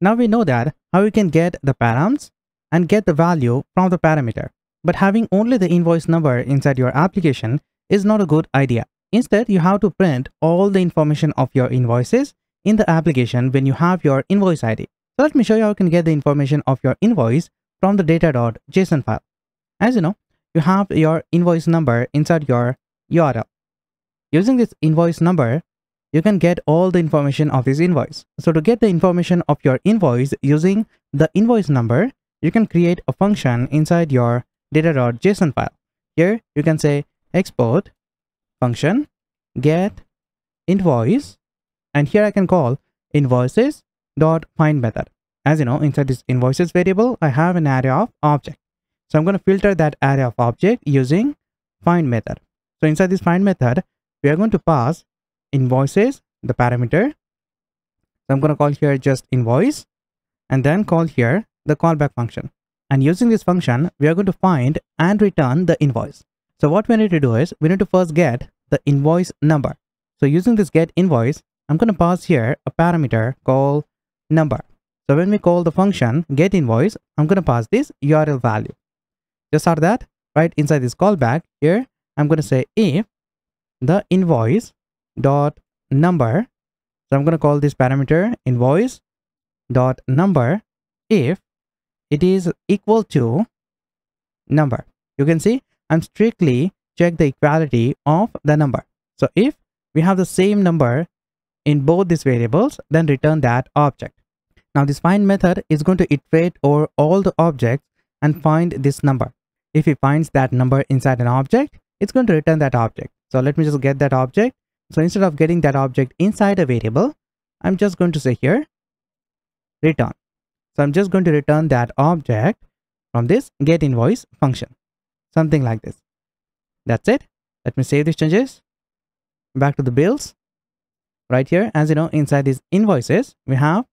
Now we know that how we can get the params and get the value from the parameter. But having only the invoice number inside your application is not a good idea. Instead, you have to print all the information of your invoices in the application when you have your invoice ID. So let me show you how you can get the information of your invoice from the data.json file. As you know, you have your invoice number inside your URL. Using this invoice number, you can get all the information of this invoice. So to get the information of your invoice using the invoice number, you can create a function inside your data.json file. Here you can say export function get invoice, and here I can call invoices.find method. As you know, inside this invoices variable, I have an array of object. So I'm going to filter that array of object using find method. So inside this find method, we are going to pass invoices, the parameter. So I'm going to call here just invoice, and then call here the callback function. And using this function, we are going to find and return the invoice. So what we need to do is we need to first get the invoice number. So using this get invoice, I'm going to pass here a parameter called number. So when we call the function get invoice, I'm going to pass this URL value. Just so that right inside this callback here, I'm going to say if the invoice dot number. So I'm going to call this parameter invoice dot number if it is equal to number. You can see I'm strictly check the equality of the number. So if we have the same number in both these variables, then return that object. Now this find method is going to iterate over all the objects and find this number. If it finds that number inside an object, it's going to return that object. So let me just get that object. So instead of getting that object inside a variable, I'm just going to say here return. So I'm just going to return that object from this get invoice function. Something like this. That's it. Let me save these changes. Back to the bills. Right here, as you know, inside these invoices, we have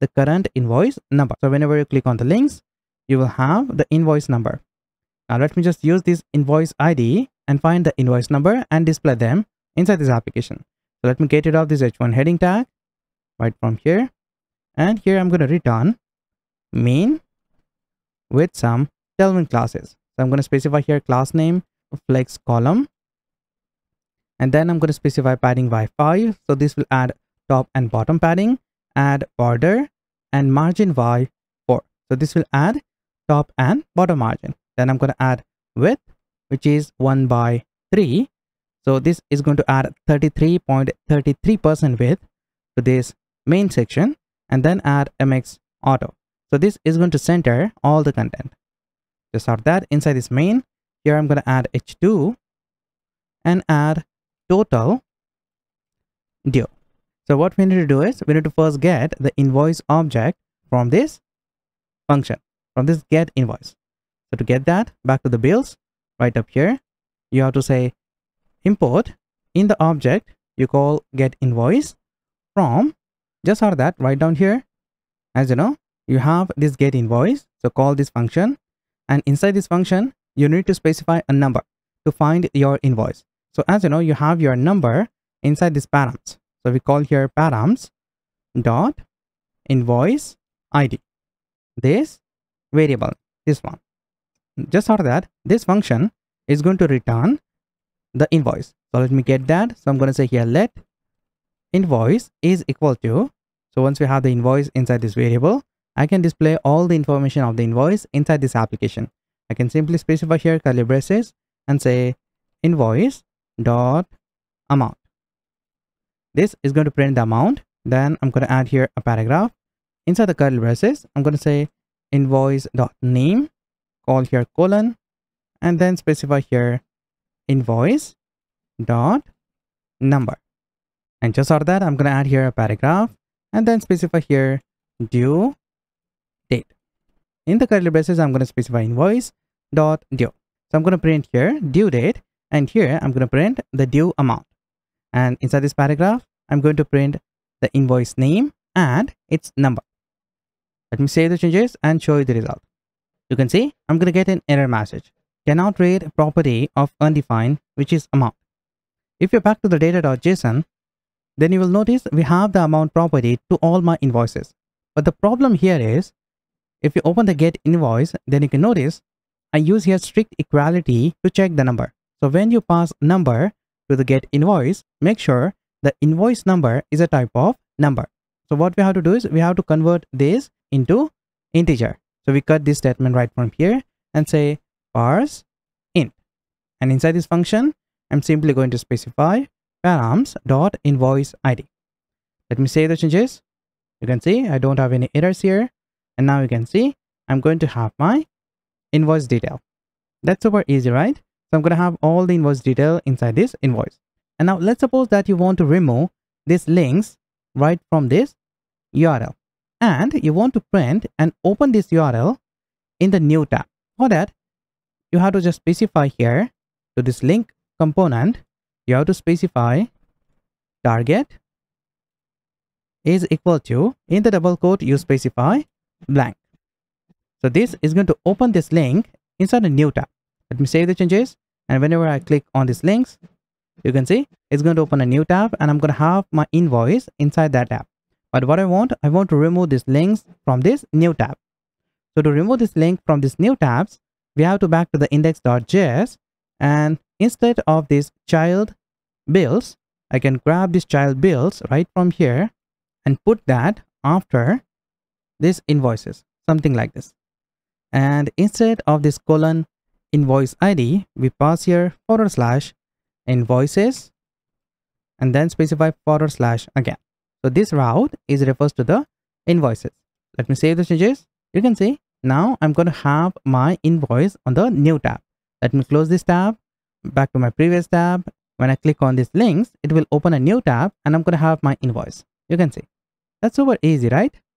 the current invoice number. So whenever you click on the links, you will have the invoice number. Now let me just use this invoice ID and find the invoice number and display them inside this application. So let me get rid of this H1 heading tag right from here. And here I'm going to return mean with some tailwind classes. So I'm going to specify here class name flex column, and then I'm going to specify padding by 5. So this will add top and bottom padding, add border and margin by 4. So this will add top and bottom margin. Then I'm going to add width, which is 1/3. So this is going to add 33.33% width to this main section, and then add MX auto. So this is going to center all the content. Just sort that inside this main. Here I'm going to add H2 and add total due. So what we need to do is we need to first get the invoice object from this function, from this get invoice. So to get that, back to the bills right up here, you have to say import in the object, you call get invoice from, just sort that right down here. As you know, you have this get invoice, so call this function, and inside this function you need to specify a number to find your invoice. So as you know, you have your number inside this params, so we call here params dot invoice ID, this variable, this one. Just out of that, this function is going to return the invoice. So let me get that. So I'm going to say here let invoice is equal to, so once we have the invoice inside this variable, I can display all the information of the invoice inside this application. I can simply specify here curly braces and say invoice dot amount. This is going to print the amount. Then I'm going to add here a paragraph. Inside the curly braces, I'm going to say invoice dot name, call here colon, and then specify here invoice dot number. And just out of that, I'm going to add here a paragraph and then specify here due date. In the curly braces, I'm going to specify invoice dot due. So I'm going to print here due date, and here I'm going to print the due amount. And inside this paragraph, I'm going to print the invoice name and its number. Let me save the changes and show you the result. You can see I'm going to get an error message. Cannot read property of undefined, which is amount. If you're back to the data.json, then you will notice we have the amount property to all my invoices. But the problem here is, if you open the get invoice, then you can notice I use here strict equality to check the number. So when you pass number to the get invoice, make sure the invoice number is a type of number. So what we have to do is we have to convert this into integer. So we cut this statement right from here and say parse int. And inside this function, I'm simply going to specify params.invoiceId. Let me save the changes. You can see I don't have any errors here. And now you can see I'm going to have my invoice detail. That's super easy, right? So I'm going to have all the invoice detail inside this invoice. And now let's suppose that you want to remove these links right from this URL. And you want to print and open this URL in the new tab. For that, you have to just specify here to this link component, you have to specify target is equal to, in the double quote, you specify blank. So this is going to open this link inside a new tab. Let me save the changes. And whenever I click on these links, you can see it's going to open a new tab and I'm going to have my invoice inside that tab. But what I want to remove these links from this new tab. So to remove this link from this new tabs, we have to back to the index.js, and instead of this child bills, I can grab this child bills right from here and put that after this invoices, something like this. And instead of this colon invoice ID, we pass here /invoices and then specify / again. So this route is refers to the invoices. Let me save the changes. You can see now I'm going to have my invoice on the new tab. Let me close this tab, back to my previous tab. When I click on these links, it will open a new tab and I'm going to have my invoice. You can see that's super easy, right?